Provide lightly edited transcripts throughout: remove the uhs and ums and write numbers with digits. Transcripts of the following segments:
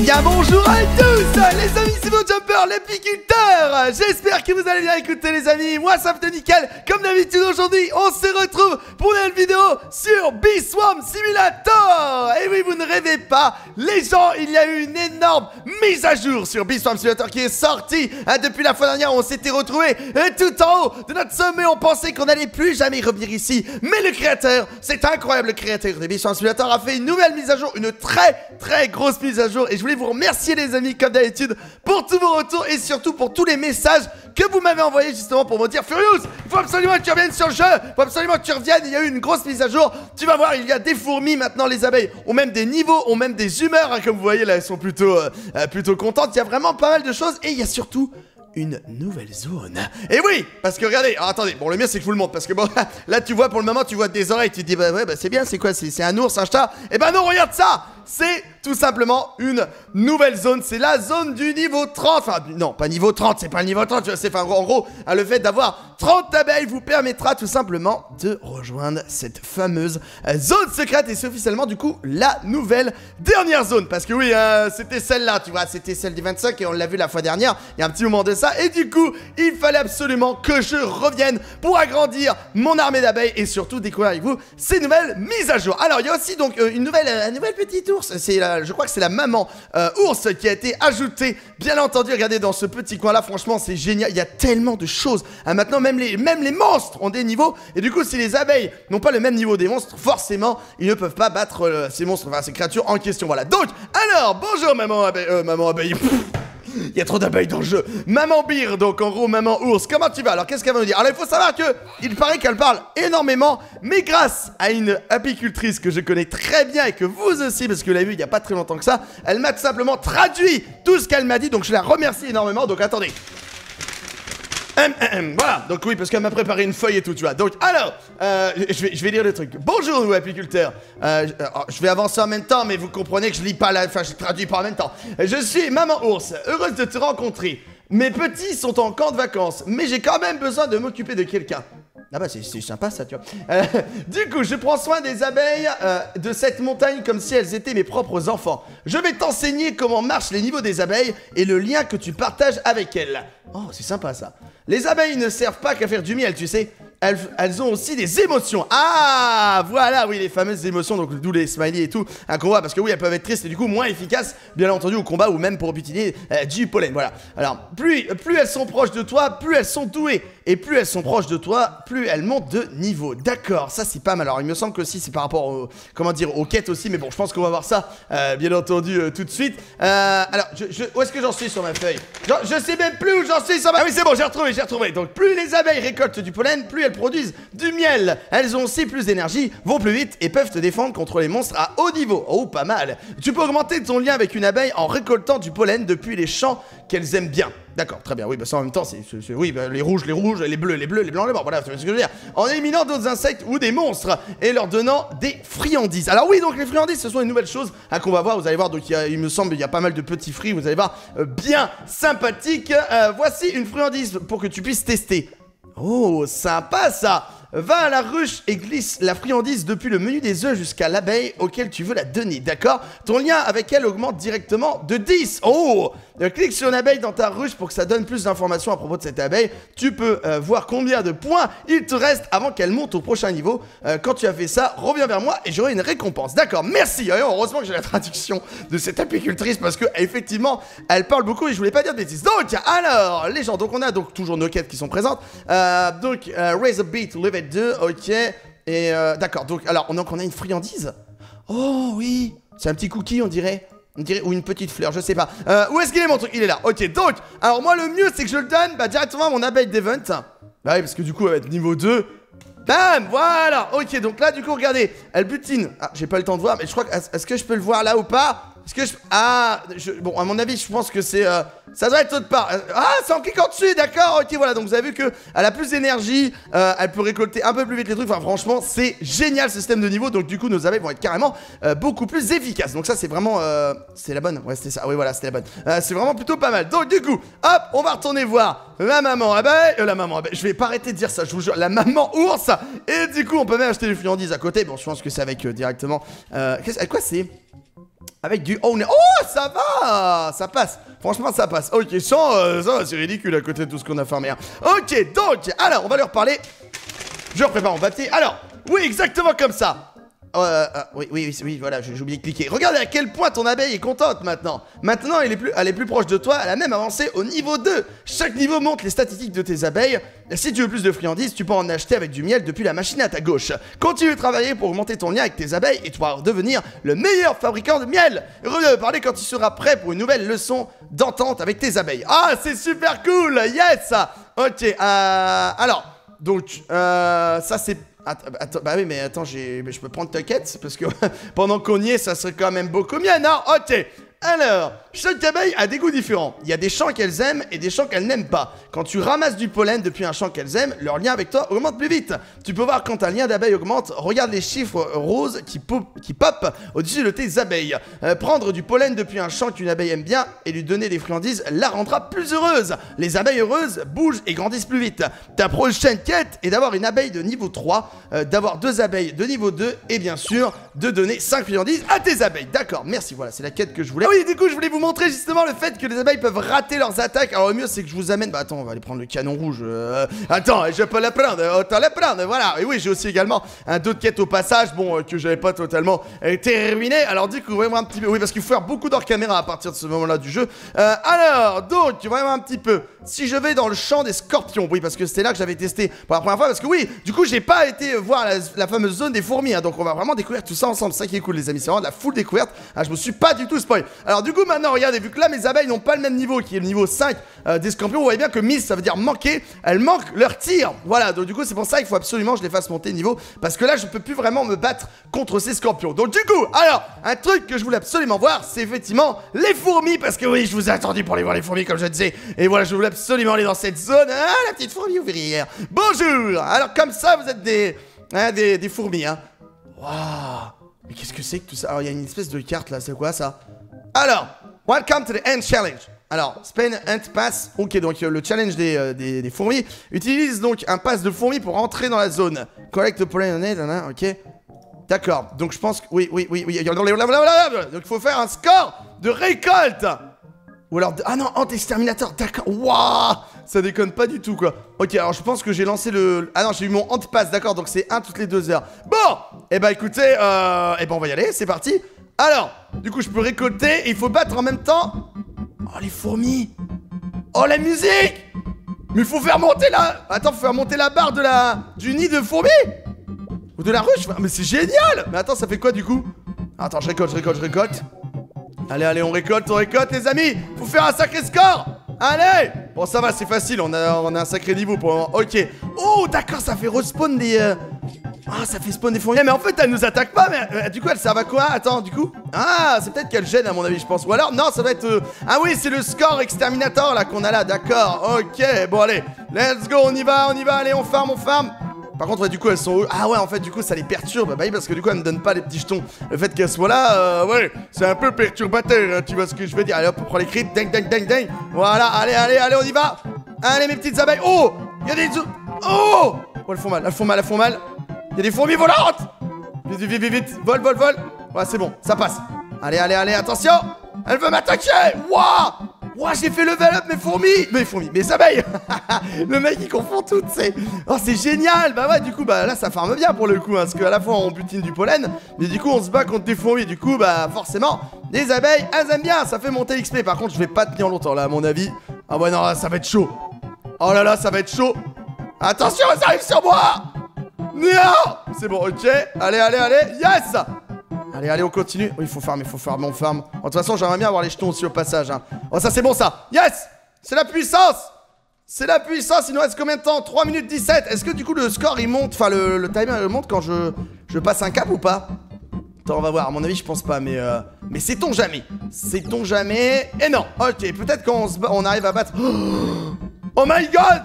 Eh bien bonjour à tous les amis, c'est Furious Jumper l'apiculteur. J'espère que vous allez bien écouter les amis. Moi ça me fait nickel. Comme d'habitude aujourd'hui on se retrouve pour une vidéo sur Bee Swarm Simulator. Et oui, vous ne rêvez pas les gens, il y a eu une énorme mise à jour sur Bee Swarm Simulator qui est sortie depuis la fois dernière où on s'était retrouvés tout en haut de notre sommet. On pensait qu'on n'allait plus jamais revenir ici, mais le créateur, c'est incroyable, le créateur de Bee Swarm Simulator a fait une nouvelle mise à jour, une très grosse mise à jour. Et je voulais vous remercier les amis comme d'habitude pour tous vos retours et surtout pour tous les messages que vous m'avez envoyé justement pour me dire Furious, il faut absolument que tu reviennes sur le jeu, il faut absolument que tu reviennes, il y a eu une grosse mise à jour. Tu vas voir, il y a des fourmis maintenant, les abeilles ont même des niveaux, ont même des humeurs hein, comme vous voyez là, elles sont plutôt contentes. Il y a vraiment pas mal de choses et il y a surtout une nouvelle zone. Et oui, parce que regardez, alors attendez, bon le mieux c'est que je vous le montre, parce que bon, là tu vois pour le moment, tu vois des oreilles, tu te dis bah ouais, bah c'est bien, c'est quoi, c'est un ours, un chat? Et bah non, regarde ça, c'est tout simplement une nouvelle zone, c'est la zone du niveau 30, enfin non, pas niveau 30, c'est pas le niveau 30, c'est enfin en gros, le fait d'avoir 30 abeilles vous permettra tout simplement de rejoindre cette fameuse zone secrète, et c'est officiellement du coup la nouvelle dernière zone, parce que oui, c'était celle-là, tu vois, c'était celle des 25 et on l'a vu la fois dernière, il y a un petit moment de ça, et du coup, il fallait absolument que je revienne pour agrandir mon armée d'abeilles et surtout découvrir avec vous ces nouvelles mises à jour. Alors, il y a aussi donc une nouvelle petite ours, je crois que c'est la maman ours qui a été ajoutée, bien entendu. Regardez dans ce petit coin là, franchement c'est génial, il y a tellement de choses maintenant, même les monstres ont des niveaux, et du coup si les abeilles n'ont pas le même niveau des monstres, forcément ils ne peuvent pas battre ces monstres, enfin ces créatures en question, voilà. Donc, alors, bonjour maman abeille, il y a trop d'abeilles dans le jeu. Maman Beer, donc en gros maman ours, comment tu vas? Alors qu'est-ce qu'elle va nous dire? Alors il faut savoir que il paraît qu'elle parle énormément, mais grâce à une apicultrice que je connais très bien et que vous aussi, parce que vous l'avez vu il n'y a pas très longtemps que ça, elle m'a tout simplement traduit tout ce qu'elle m'a dit, donc je la remercie énormément. Donc attendez, voilà, donc oui, parce qu'elle m'a préparé une feuille et tout, tu vois. Donc alors, je vais lire le truc. Bonjour nous apiculteurs, je vais avancer en même temps, mais vous comprenez que je lis pas la... Enfin, je traduis pas en même temps. Je suis maman ours, heureuse de te rencontrer. Mes petits sont en camp de vacances, mais j'ai quand même besoin de m'occuper de quelqu'un. Ah bah c'est sympa ça, tu vois. Du coup je prends soin des abeilles de cette montagne comme si elles étaient mes propres enfants. Je vais t'enseigner comment marchent les niveaux des abeilles et le lien que tu partages avec elles. Oh c'est sympa ça. Les abeilles ne servent pas qu'à faire du miel, tu sais. Elles ont aussi des émotions. Ah voilà, oui, les fameuses émotions, donc d'où les smileys et tout, un combat, parce que oui, elles peuvent être tristes et du coup moins efficaces, bien entendu, au combat ou même pour butiner du pollen, voilà. Alors, plus elles sont proches de toi, plus elles sont douées, et plus elles sont proches de toi, plus elles montent de niveau. D'accord, ça c'est pas mal. Alors il me semble que si c'est par rapport au, comment dire, aux quêtes aussi, mais bon, je pense qu'on va voir ça, bien entendu, tout de suite. Alors, où est-ce que j'en suis sur ma feuille? Je sais même plus où j'en suis sur ma... Ah oui, c'est bon, j'ai retrouvé. Donc plus les abeilles récoltent du pollen, plus elles produisent du miel. Elles ont aussi plus d'énergie, vont plus vite et peuvent te défendre contre les monstres à haut niveau. Oh, pas mal. Tu peux augmenter ton lien avec une abeille en récoltant du pollen depuis les champs qu'elles aiment bien. D'accord, très bien. Oui, bah ça en même temps, c'est oui, bah, les rouges, les bleus, les blancs, les morts. Voilà, c'est ce que je veux dire. En éliminant d'autres insectes ou des monstres et leur donnant des friandises. Alors oui, donc les friandises, ce sont une nouvelle chose qu'on va voir. Vous allez voir, donc il me semble il y a pas mal de petits fruits. Vous allez voir, bien sympathique. Voici une friandise pour que tu puisses tester. Oh, sympa ça! Va à la ruche et glisse la friandise depuis le menu des œufs jusqu'à l'abeille auquel tu veux la donner, d'accord? Ton lien avec elle augmente directement de 10. Oh! Clique sur une abeille dans ta ruche pour que ça donne plus d'informations à propos de cette abeille. Tu peux voir combien de points il te reste avant qu'elle monte au prochain niveau. Quand tu as fait ça, reviens vers moi et j'aurai une récompense. D'accord, merci. Heureusement que j'ai la traduction de cette apicultrice parce que effectivement, elle parle beaucoup et je voulais pas dire de bêtises. Donc, alors, les gens, donc on a donc toujours nos quêtes qui sont présentes. Raise a beat, level 2, ok. Et d'accord, donc alors on a une friandise. Oh oui, c'est un petit cookie on dirait. Ou une petite fleur, je sais pas. Où est-ce qu'il est mon truc? Il est là, ok. Donc, alors moi le mieux c'est que je le donne directement à mon abeille d'event. Bah oui, parce que du coup elle va être niveau 2. Bam, voilà, ok. Donc là du coup regardez, elle butine. Ah, j'ai pas le temps de voir, mais je crois que... Est-ce que je peux le voir là ou pas? Est-ce que je... Ah, bon, à mon avis je pense que c'est... ça doit être autre part. Ah, c'est en cliquant dessus, d'accord, ok, voilà. Donc vous avez vu qu'elle a plus d'énergie, elle peut récolter un peu plus vite les trucs. Enfin franchement c'est génial ce système de niveau. Donc du coup nos abeilles vont être carrément beaucoup plus efficaces. Donc ça c'est vraiment... c'est la bonne. Ouais c'était ça, oui voilà c'était la bonne. C'est vraiment plutôt pas mal. Donc du coup, hop, on va retourner voir la maman abeille. Je vais pas arrêter de dire ça, je vous jure. La maman ours. Et du coup on peut même acheter les friandises à côté. Bon je pense que c'est avec directement... Quoi c'est... Avec du... Oh, ça va. Ça passe. Franchement, ça passe. Ok, ça c'est ridicule à côté de tout ce qu'on a farmé. Hein. Ok, donc, alors, on va leur parler. Je prépare mon papier. Alors, oui, exactement comme ça. Oui, voilà, j'ai oublié de cliquer. Regardez à quel point ton abeille est contente maintenant. Maintenant, elle est plus proche de toi. Elle a même avancé au niveau 2. Chaque niveau montre les statistiques de tes abeilles. Si tu veux plus de friandises, tu peux en acheter avec du miel depuis la machine à ta gauche. Continue de travailler pour augmenter ton lien avec tes abeilles et tu vas devenir le meilleur fabricant de miel. Reviens me parler quand tu seras prêt pour une nouvelle leçon d'entente avec tes abeilles. Ah, c'est super cool. Yes. Ok, alors, donc, ça c'est... Attends, bah oui, mais attends, je peux prendre ta quête. Parce que pendant qu'on y est, ça serait quand même beaucoup mieux, non? Ok. Alors, chaque abeille a des goûts différents. Il y a des champs qu'elles aiment et des champs qu'elles n'aiment pas. Quand tu ramasses du pollen depuis un champ qu'elles aiment, leur lien avec toi augmente plus vite. Tu peux voir quand ta lien d'abeille augmente. Regarde les chiffres roses qui popent au-dessus de tes abeilles. Prendre du pollen depuis un champ qu'une abeille aime bien et lui donner des friandises la rendra plus heureuse. Les abeilles heureuses bougent et grandissent plus vite. Ta prochaine quête est d'avoir une abeille de niveau 3, d'avoir 2 abeilles de niveau 2 et bien sûr de donner 5 friandises à tes abeilles. D'accord, merci, voilà, c'est la quête que je voulais. Oui, du coup, je voulais vous montrer justement le fait que les abeilles peuvent rater leurs attaques. Alors, le mieux, c'est que je vous amène... Bah, attends, on va aller prendre le canon rouge. Attends, je peux le prendre. Autant le prendre, voilà. Et oui, j'ai aussi également un dos de quête au passage, bon, que j'avais pas totalement terminé. Alors, du coup, voyez-moi un petit peu... Oui, parce qu'il faut faire beaucoup d'hors caméra à partir de ce moment-là du jeu. Alors, donc, voyez-moi un petit peu. Si je vais dans le champ des scorpions, oui, parce que c'était là que j'avais testé pour la première fois. Parce que oui, du coup, j'ai pas été voir la fameuse zone des fourmis. Hein, donc, on va vraiment découvrir tout ça ensemble. Ça qui est cool, les amis. C'est vraiment de la full découverte. Ah, je me suis pas du tout spoil. Alors du coup maintenant regardez, vu que là mes abeilles n'ont pas le même niveau, qui est le niveau 5 des scorpions, vous voyez bien que miss ça veut dire manquer, elles manquent leur tir. Voilà, donc du coup c'est pour ça qu'il faut absolument que je les fasse monter niveau, parce que là je peux plus vraiment me battre contre ces scorpions. Donc du coup, alors un truc que je voulais absolument voir, c'est effectivement les fourmis, parce que oui je vous ai attendu pour aller voir les fourmis comme je disais. Et voilà, je voulais absolument aller dans cette zone. Ah la petite fourmi ouvrière. Bonjour. Alors comme ça vous êtes des fourmis hein. Waouh. Mais qu'est-ce que c'est que tout ça? Alors il y a une espèce de carte là, c'est quoi ça? Alors, welcome to the Ant Challenge. Alors, Spain Ant Pass. Ok, donc le challenge des fourmis. Utilise donc un pass de fourmis pour entrer dans la zone. Collect the pollen, ok. D'accord, donc je pense que... Oui. Donc il faut faire un score de récolte. Ou alors... Ah non, Ant Exterminator, d'accord. Waouh, ça déconne pas du tout, quoi. Ok, alors je pense que j'ai lancé le... Ah non, j'ai eu mon Ant Pass, d'accord, donc c'est 1 toutes les 2 heures. Bon, eh bah écoutez, on va y aller, c'est parti. Alors, du coup, je peux récolter et il faut battre en même temps. Oh, les fourmis. Oh, la musique. Mais il faut faire monter la... Attends, faut faire monter la barre de du nid de fourmis. Ou de la ruche. Mais c'est génial. Mais attends, ça fait quoi, du coup? Attends, je récolte. Allez, on récolte, les amis. Faut faire un sacré score. Allez. Bon, ça va, c'est facile. On a un sacré niveau pour le moment. Ok. Oh, d'accord, ça fait respawn des... Ah, ça fait spawn des fourmis. Mais en fait, elle nous attaque pas, mais du coup, elle sert à quoi? Attends, du coup... Ah, c'est peut-être qu'elle gêne, à mon avis, je pense. Ou alors, non, ça doit être... Ah oui, c'est le score exterminator, là, qu'on a là, d'accord. Ok, bon, allez, let's go, on y va, allez, on farm. Par contre, ouais, du coup, elles sont... Ah ouais, en fait, du coup, ça les perturbe. Bah oui, parce que du coup, elles me donnent pas les petits jetons. Le fait qu'elles soient là, ouais, c'est un peu perturbateur, hein, tu vois ce que je veux dire. Allez, hop, on prend les crits, ding. Voilà, allez, on y va. Allez, mes petites abeilles. Oh, il y a des... Oh, elles font mal, elles font mal. Y'a des fourmis volantes! Vite, vol! Ouais, c'est bon, ça passe. Allez, attention! Elle veut m'attaquer! Waouh, j'ai fait level up mes fourmis! Mes abeilles! Le mec, il confond toutes, c'est... Oh, c'est génial! Bah ouais, du coup, bah là, ça farme bien pour le coup, hein, parce qu'à la fois, on butine du pollen, mais du coup, on se bat contre des fourmis. Du coup, bah, forcément, les abeilles, elles aiment bien, ça fait monter l'XP. Par contre, je vais pas tenir longtemps, là, à mon avis. Ah ouais, non, là, ça va être chaud. Oh là là, ça va être chaud. Attention, elles arrivent sur moi! Non, c'est bon, ok. Allez, yes. Allez, on continue. Oui, il faut farmer. De toute façon, j'aimerais bien avoir les jetons aussi au passage. Hein. Oh, ça, c'est bon, ça. Yes. C'est la puissance. Il nous reste combien de temps? 3 minutes 17. Est-ce que, du coup, le score, il monte? Enfin, le timer, il monte quand je passe un cap ou pas? Attends, on va voir. À mon avis, je pense pas, mais sait-on jamais. Et non. Ok, peut-être quand on arrive à battre... Oh my god.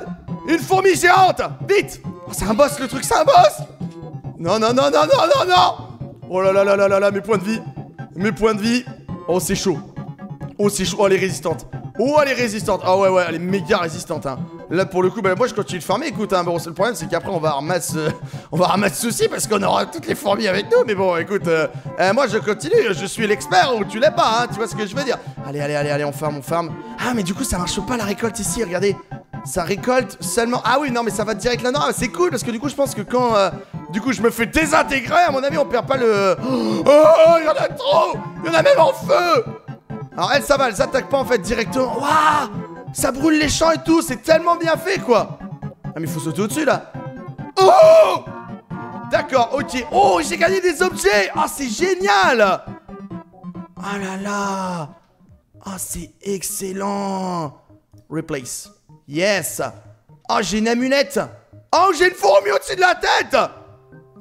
Une fourmi géante. Vite. Oh, c'est un boss, le truc, c'est un boss. Non. Oh là, mes points de vie. Oh, c'est chaud. Oh, elle est résistante. Oh, elle est résistante. Ah ouais, elle est méga résistante, hein. Là pour le coup, bah moi je continue de farmer, écoute, hein, bon, le problème c'est qu'après on va ramasser ceci parce qu'on aura toutes les fourmis avec nous, mais bon écoute, moi je continue, je suis l'expert ou tu l'es pas, hein, tu vois ce que je veux dire. Allez, allez, allez, allez, on farme, on farme. Ah mais du coup ça marche pas la récolte ici, regardez, ça récolte seulement, ah oui non mais ça va direct là, non, c'est cool parce que du coup je pense que quand, du coup je me fais désintégrer, à mon avis on perd pas le... Oh, il y en a trop, il y en a même en feu. Alors elle ça va, elle s'attaque pas en fait directement, waouh. Ça brûle les champs et tout, c'est tellement bien fait quoi. Ah mais faut sauter au-dessus là. Oh, d'accord, ok. Oh, j'ai gagné des objets. Oh, c'est génial. Oh là là. Oh, c'est excellent. Replace. Yes. Oh, j'ai une amulette. Oh, j'ai une fourmi au-dessus de la tête.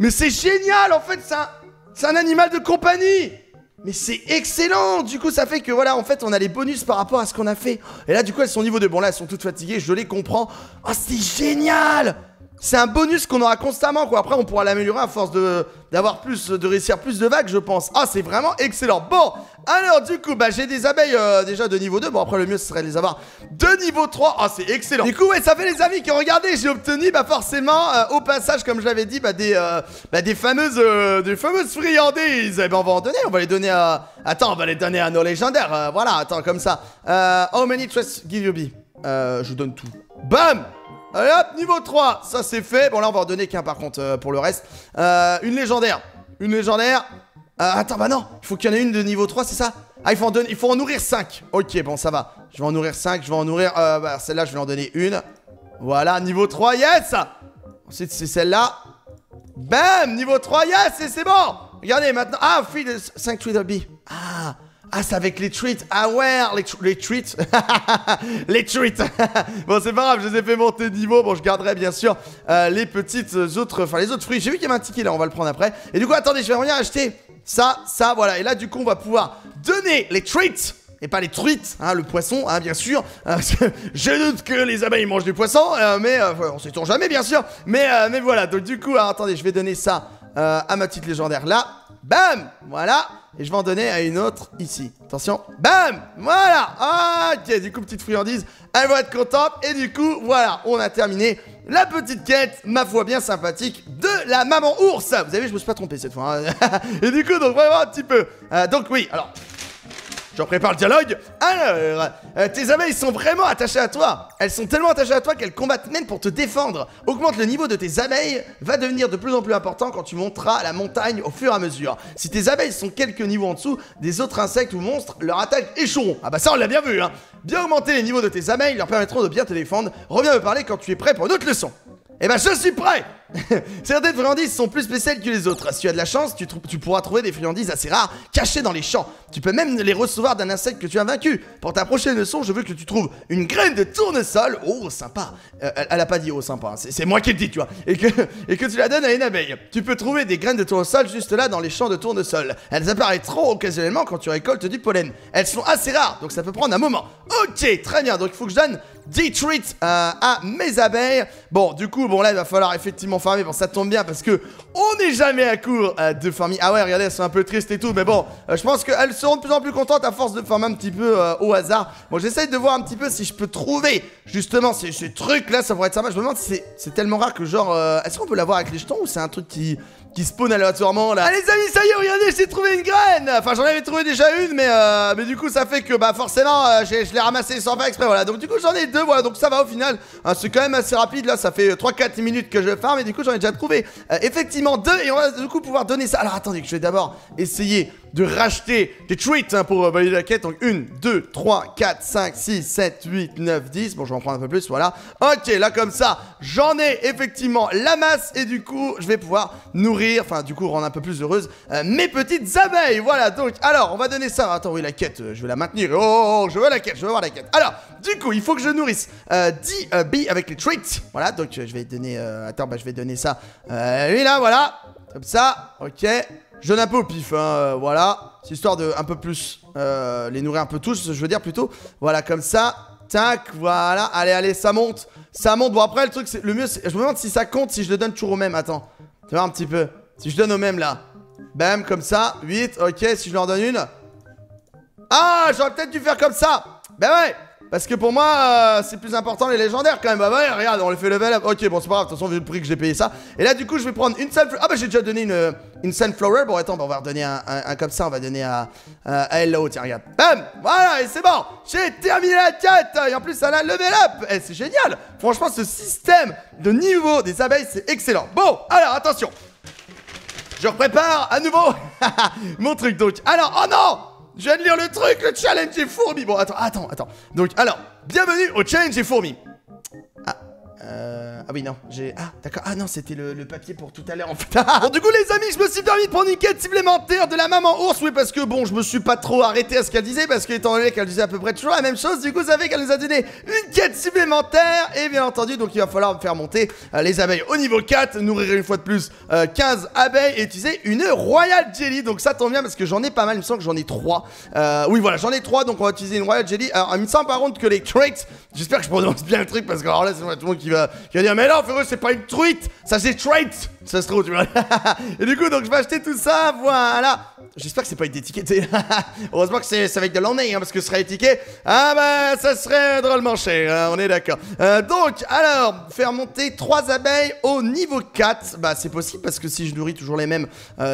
Mais c'est génial, en fait, c'est un animal de compagnie. Mais c'est excellent. Du coup ça fait que voilà, en fait on a les bonus par rapport à ce qu'on a fait. Et là du coup elles sont niveau 2, bon là elles sont toutes fatiguées, je les comprends. Oh c'est génial. C'est un bonus qu'on aura constamment quoi. Après on pourra l'améliorer à force de réussir plus de vagues je pense. Ah c'est vraiment excellent. Bon alors du coup bah j'ai des abeilles déjà de niveau 2. Bon après le mieux ce serait de les avoir de niveau 3. Ah c'est excellent. Du coup ouais ça fait les amis que regardez, j'ai obtenu bah forcément au passage comme je l'avais dit bah, des fameuses friandises. Et bah, on va en donner, on va les donner à... Attends on va les donner à nos légendaires. Voilà attends comme ça. How many trust give you be? Je donne tout. Bam. Allez hop, niveau 3, ça c'est fait. Bon là on va en donner qu'un par contre pour le reste. Une légendaire. Une légendaire. Attends, bah non, il faut qu'il y en ait une de niveau 3, c'est ça? Ah il faut en donner, il faut en nourrir 5. Ok bon ça va. Je vais en nourrir 5, je vais en nourrir. Bah, celle-là je vais en donner une. Voilà, niveau 3, yes. Ensuite c'est celle-là. Bam, niveau 3, yes, et c'est bon. Regardez maintenant. Ah, free 5 treats of bee. Ah. Ah, c'est avec les treats. Ah ouais, les treats. Les treats. Bon, c'est pas grave, je les ai fait monter de niveau. Bon, je garderai bien sûr les petites autres... Enfin, les autres fruits. J'ai vu qu'il y avait un ticket, là, on va le prendre après. Et du coup, attendez, je vais revenir acheter ça, ça, voilà. Et là, du coup, on va pouvoir donner les treats. Et pas les truites, hein, le poisson, hein, bien sûr. Je doute que les abeilles mangent du poisson, mais on sait toujours jamais, bien sûr. Mais voilà, donc du coup, alors, attendez, je vais donner ça à ma petite légendaire là. Bam, voilà. Et je vais en donner à une autre ici. Attention, bam, voilà. Ok, du coup, petite friandise, elle va être contente. Et du coup, voilà, on a terminé la petite quête, ma foi bien sympathique, de la maman ours. Vous avez vu, je me suis pas trompé cette fois, hein. Et du coup, donc vraiment un petit peu. Donc oui, alors... J'en prépare le dialogue. Alors, tes abeilles sont vraiment attachées à toi. Elles sont tellement attachées à toi qu'elles combattent même pour te défendre. Augmente le niveau de tes abeilles, va devenir de plus en plus important quand tu monteras la montagne au fur et à mesure. Si tes abeilles sont quelques niveaux en dessous des autres insectes ou monstres, leur attaque échoueront. Ah bah ça on l'a bien vu, hein. Bien augmenter les niveaux de tes abeilles leur permettront de bien te défendre. Reviens me parler quand tu es prêt pour une autre leçon. Eh ben je suis prêt. Certaines friandises sont plus spéciales que les autres. Si tu as de la chance, tu pourras trouver des friandises assez rares cachées dans les champs. Tu peux même les recevoir d'un insecte que tu as vaincu. Pour ta prochaine leçon, je veux que tu trouves une graine de tournesol. Oh sympa. Elle a pas dit oh sympa, hein. C'est moi qui le dis tu vois. Et que tu la donnes à une abeille. Tu peux trouver des graines de tournesol juste là dans les champs de tournesol. Elles apparaîtront occasionnellement quand tu récoltes du pollen. Elles sont assez rares donc ça peut prendre un moment. Ok très bien, donc il faut que je donne des treats à mes abeilles. Bon du coup bon là il va falloir effectivement farmer. Bon ça tombe bien parce que on n'est jamais à court de farming. Ah ouais regardez elles sont un peu tristes et tout. Mais bon je pense qu'elles seront de plus en plus contentes à force de farmer un petit peu au hasard. Bon j'essaye de voir un petit peu si je peux trouver justement ces trucs là, ça pourrait être sympa. Je me demande si c'est tellement rare que genre est-ce qu'on peut l'avoir avec les jetons ou c'est un truc qui spawn aléatoirement là. Ah les amis ça y est regardez j'ai trouvé une graine. Enfin j'en avais trouvé déjà une mais du coup ça fait que bah forcément je l'ai ramassé sans faire exprès voilà. Donc du coup j'en ai deux voilà donc ça va au final hein, c'est quand même assez rapide là ça fait 3-4 minutes que je farm et du coup j'en ai déjà trouvé effectivement deux et on va du coup pouvoir donner ça. Alors attendez que je vais d'abord essayer de racheter des treats hein, pour valider la quête. Donc 1, 2, 3, 4, 5, 6, 7, 8, 9, 10. Bon je vais en prendre un peu plus voilà. Ok là comme ça j'en ai effectivement la masse et du coup je vais pouvoir nourrir. Enfin du coup rendre un peu plus heureuse mes petites abeilles. Voilà donc alors on va donner ça. Attends oui la quête je vais la maintenir. Oh je veux la quête, je veux voir la quête. Alors du coup il faut que je nourrisse 10 billes avec les treats. Voilà donc je vais donner attends bah je vais donner ça lui là voilà. Comme ça ok. Je donne un peu au pif hein, voilà. C'est histoire de un peu plus les nourrir un peu tous je veux dire plutôt. Voilà comme ça. Tac voilà. Allez allez ça monte. Ça monte. Bon après le truc c'est le mieux je me demande si ça compte si je le donne toujours au même. Attends. Tu vois un petit peu. Si je donne au même là. Bam comme ça. 8. Ok si je leur donne une. Ah j'aurais peut-être dû faire comme ça. Ben ouais. Parce que pour moi, c'est plus important les légendaires quand même. Bah ouais, regarde, on les fait level up. Ok, bon, c'est pas grave, de toute façon, vu le prix que j'ai payé ça. Et là, du coup, je vais prendre une sunflower. Ah bah, j'ai déjà donné une sunflower. Bon, attends, bah, on va redonner un comme ça. On va donner à Hello. Tiens, regarde. Bam! Voilà, et c'est bon. J'ai terminé la quête. Et en plus, ça l'a level up. Eh, c'est génial. Franchement, ce système de niveau des abeilles, c'est excellent. Bon, alors, attention. Je prépare à nouveau mon truc, donc. Alors, oh non! Je viens de lire le truc, le challenge des fourmis. Bon, attends. Donc, alors, bienvenue au challenge des fourmis. Ah oui, non, j'ai... Ah, d'accord. Ah non, c'était le papier pour tout à l'heure, en fait. Bon, du coup, les amis, je me suis permis de prendre une quête supplémentaire de la maman ours. Oui, parce que, bon, je me suis pas trop arrêté à ce qu'elle disait, parce que, étant donné qu'elle disait à peu près toujours la même chose, du coup, vous savez qu'elle nous a donné une quête supplémentaire. Et bien entendu, donc, il va falloir me faire monter les abeilles au niveau 4, nourrir une fois de plus 15 abeilles et utiliser une Royal Jelly. Donc, ça tombe bien, parce que j'en ai pas mal. Il me semble que j'en ai 3. Oui, voilà, j'en ai 3, donc on va utiliser une Royal Jelly. Alors, il me semble, par contre, que les crates... J'espère que je prononce bien le truc, parce que, alors là, c'est tout le monde qui va dire, mais non, Furious, c'est pas une truite, ça c'est truite, ça se trouve, tu vois. Et du coup, donc je vais acheter tout ça, voilà. J'espère que c'est pas étiqueté. Heureusement que c'est avec de l'ennui, hein, parce que ce serait étiqueté. Ah bah, ça serait drôlement cher, hein, on est d'accord. Donc, alors, faire monter 3 abeilles au niveau 4, bah c'est possible, parce que si je nourris toujours les mêmes,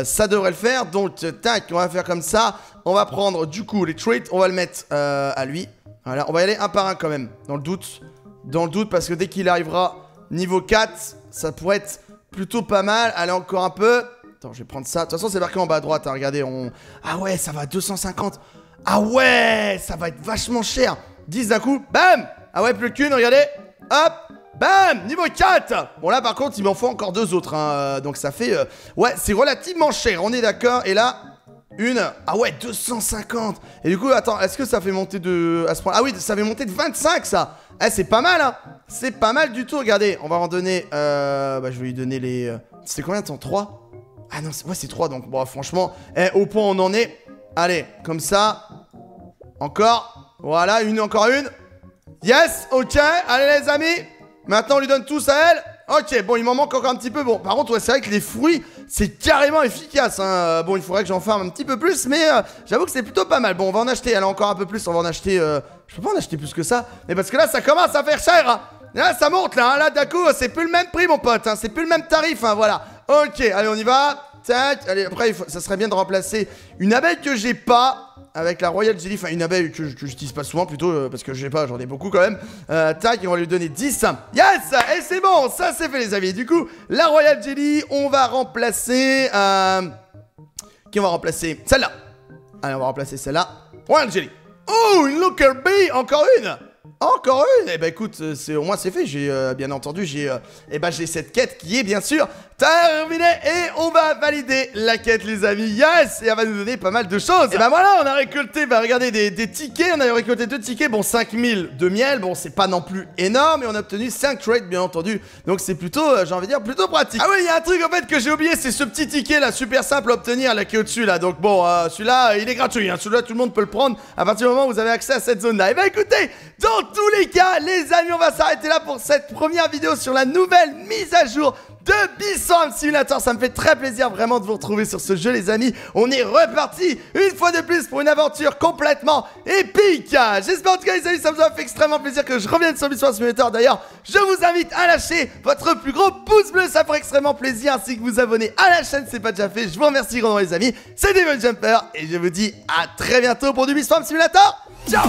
ça devrait le faire. Donc, tac, on va faire comme ça. On va prendre, du coup, les traits, on va le mettre à lui. Voilà, on va y aller un par un quand même, dans le doute. Dans le doute, parce que dès qu'il arrivera niveau 4, ça pourrait être plutôt pas mal. Allez, encore un peu. Attends, je vais prendre ça. De toute façon, c'est marqué en bas à droite, hein, regardez. On... Ah ouais, ça va à 250. Ah ouais, ça va être vachement cher. 10 d'un coup, bam. Ah ouais, plus qu'une, regardez. Hop, bam, niveau 4. Bon là, par contre, il m'en faut encore 2 autres, hein. Donc ça fait... Ouais, c'est relativement cher, on est d'accord. Et là... Une, ah ouais, 250. Et du coup, attends, est-ce que ça fait monter de... À ce point... Ah oui, ça fait monter de 25, ça. Eh, c'est pas mal, hein. C'est pas mal du tout, regardez. On va en donner... Bah, je vais lui donner les... C'est combien, attends, 3? Ah non, ouais, c'est 3, donc, bon, franchement... Eh, au point, on en est. Allez, comme ça. Encore. Voilà, encore une. Yes, ok. Allez, les amis. Maintenant, on lui donne tous à elle. Ok, bon, il m'en manque encore un petit peu. Bon, par contre, ouais, c'est vrai que les fruits, c'est carrément efficace, hein. Bon, il faudrait que j'en farme un petit peu plus, mais j'avoue que c'est plutôt pas mal. Bon, on va en acheter, allez, encore un peu plus, on va en acheter... Je peux pas en acheter plus que ça, mais parce que là, ça commence à faire cher, hein. Là, ça monte, là, hein. Là, d'un coup, c'est plus le même prix, mon pote, hein. C'est plus le même tarif, hein, voilà. Ok, allez, on y va. Tac, allez, après, ça serait bien de remplacer une abeille que j'ai pas... Avec la Royal Jelly, enfin une abeille que j'utilise pas souvent plutôt, parce que je sais pas, j'en ai beaucoup quand même. Tac, on va lui donner 10. Yes! Et c'est bon, ça c'est fait les amis. Du coup, la Royal Jelly, on va remplacer... Qui on va remplacer? Celle-là. Allez, on va remplacer celle-là. Royal Jelly. Oh, une Looker Bee, encore une! Encore une. Eh ben écoute, au moins c'est fait. J'ai bien entendu, j'ai cette quête qui est bien sûr terminée et on va valider la quête les amis. Yes, et elle va nous donner pas mal de choses. Et ben voilà, on a récolté, bah regardez des tickets, on a récolté 2 tickets, bon 5000 de miel, bon c'est pas non plus énorme et on a obtenu 5 trades bien entendu. Donc c'est plutôt, j'ai envie de dire plutôt pratique. Ah oui, il y a un truc en fait que j'ai oublié, c'est ce petit ticket là super simple à obtenir là qui est au-dessus là. Donc bon, celui-là, il est gratuit, hein. Celui-là tout le monde peut le prendre à partir du moment où vous avez accès à cette zone là. Et ben écoutez, dans tous les cas, les amis, on va s'arrêter là pour cette première vidéo sur la nouvelle mise à jour de Bee Swarm Simulator. Ça me fait très plaisir vraiment de vous retrouver sur ce jeu, les amis. On est reparti une fois de plus pour une aventure complètement épique. J'espère en tout cas, les amis, ça vous a fait extrêmement plaisir que je revienne sur Bee Swarm Simulator. D'ailleurs, je vous invite à lâcher votre plus gros pouce bleu, ça ferait extrêmement plaisir, ainsi que vous abonner à la chaîne, c'est pas déjà fait. Je vous remercie grandement, les amis. C'était Furious Jumper et je vous dis à très bientôt pour du Bee Swarm Simulator. Ciao!